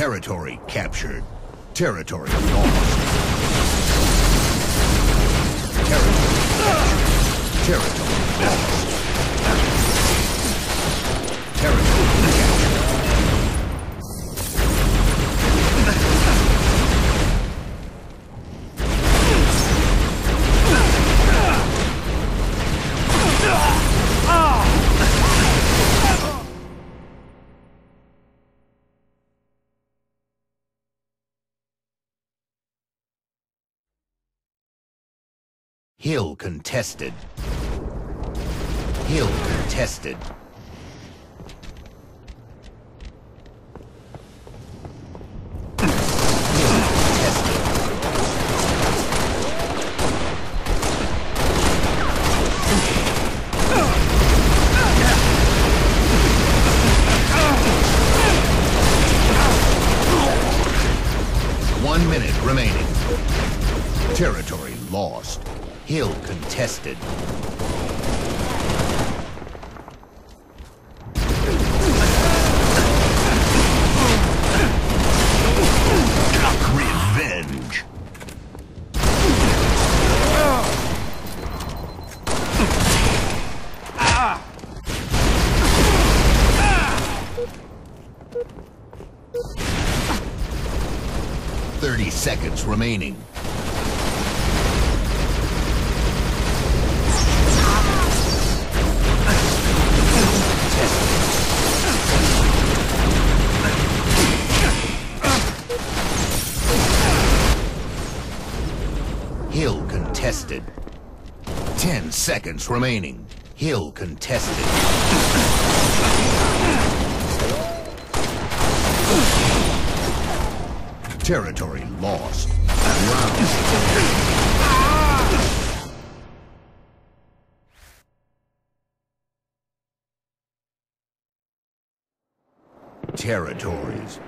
Territory captured. Territory lost. Territory captured. Territory lost. Territory hill contested. Hill contested. Hill contested. Revenge. Thirty seconds remaining. Hill contested. 10 seconds remaining. Hill contested. Territory lost. Round. Territories.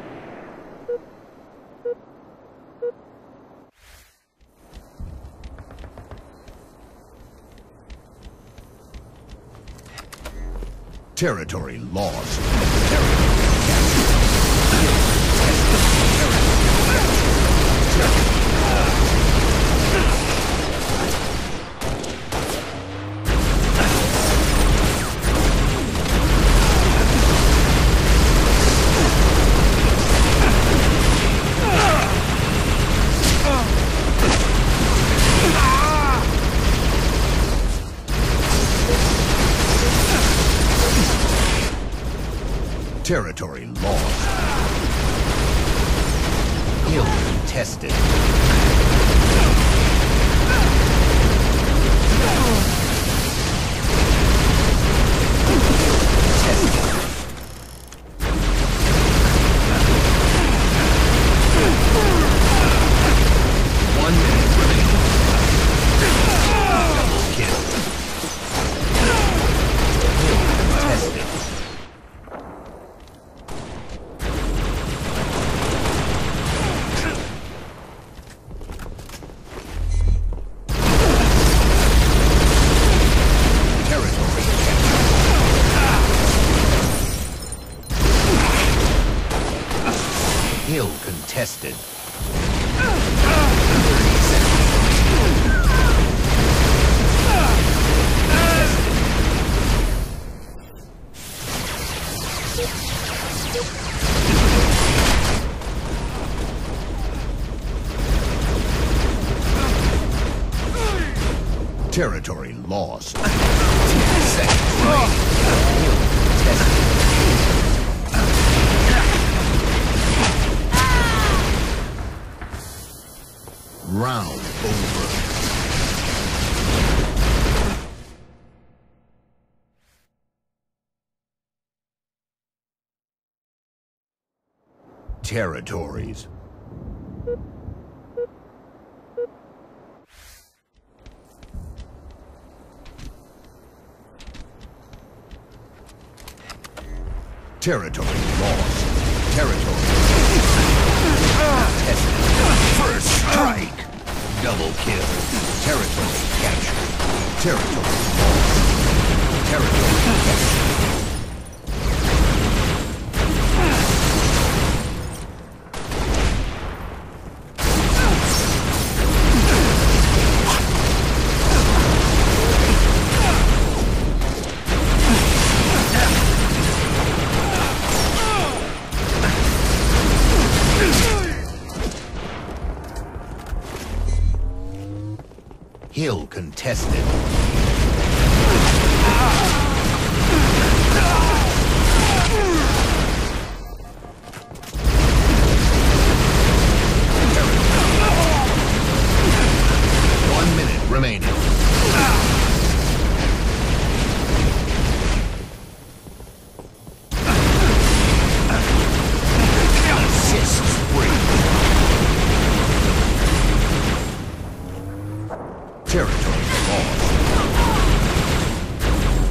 Territory lost. Territory territory lost. Hill contested. Hill contested. 1 minute remaining. Kill. Tested. 30 seconds. Territory lost. Round over. Territories. Territory lost. Territory. First strike. Double kill. Territory captured. Territory lost. Territory captured. tested.